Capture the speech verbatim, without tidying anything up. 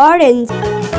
orange.